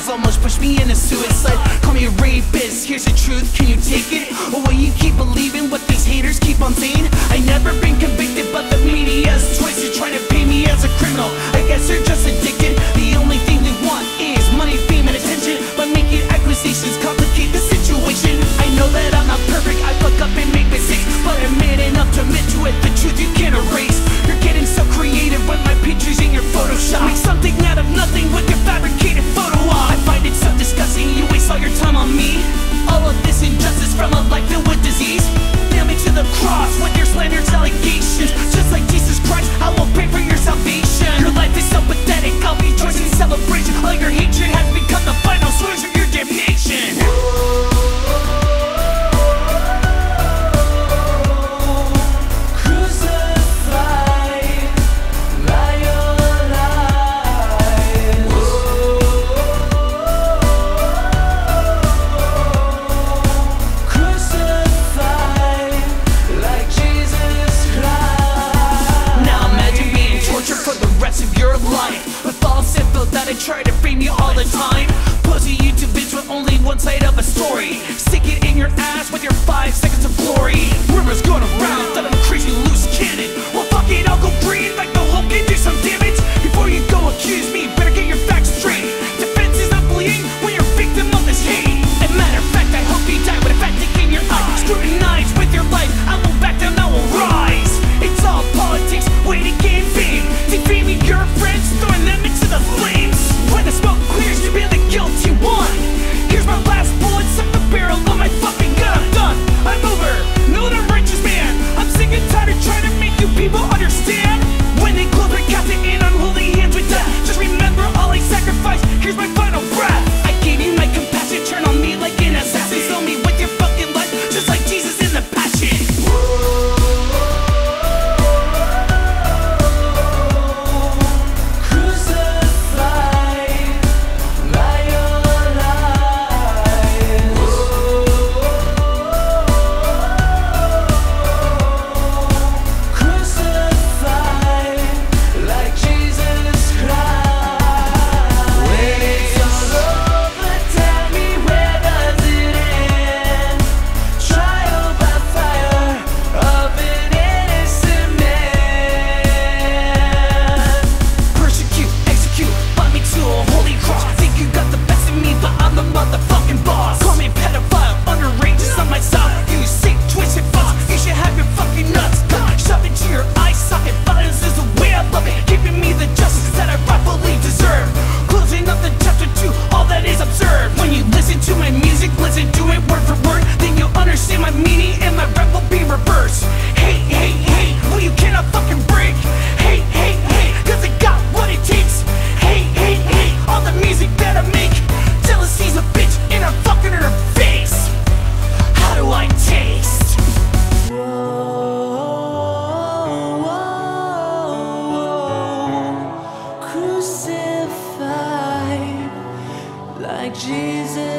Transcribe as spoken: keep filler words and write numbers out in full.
is almost pushed me into suicide. Call me a rapist, here's the truth, can you take it? Or will you keep believing what these haters keep on saying? I never been convicted, but the media's twisted, trying to paint me as a criminal. I guess they're just addicted. The only thing they want is money, fame, and attention. But making accusations complicate the situation. I know that I'm not perfect, I fuck up and make mistakes, but I'm man enough to admit to it, the truth you can't erase. You're getting so creative with my pictures in your Photoshop. Make something out of nothing with your fabricated photo op. I find it so disgusting, you waste all your time on me. All of this injustice from a life filled with disease. Nail me to the cross with your slanderous allegations. Just like Jesus Christ, I will pray for your salvation. Your life is so pathetic, I'll be rejoicing in celebration. All your hatred has become the final source of your damnation. That I try to frame you all the time. Posting YouTube vids with only one side of a story. Stick it in your ass with your five seconds of glory. Rumors going around that I'm crazy loose cannon. Well fuck it, I'll go breathe like the Hulk and do some damage. Before you go accuse me, better get your facts straight. Defense is not bleeding when you're a victim of this hate. As a matter of fact, I hope you die with a fat dick in your eye. Scrutinized with your life, I won't back down, I will rise. It's all politics, way to gain fame. Defaming your friends, throwing them into the flame. The smoke clears, you'll be the guilty one. Here's my last bullets up the barrel of my fucking gun. I'm done, I'm over, no I'm a righteous man. I'm sick and tired of trying to make you people understand. When they close their captain in unholy hands with death, just remember all I sacrificed, here's my final breath. I gave you my compassion, turn on me like an assassin. Slow me with your fucking life, just like Jesus in the Passion. Jesus.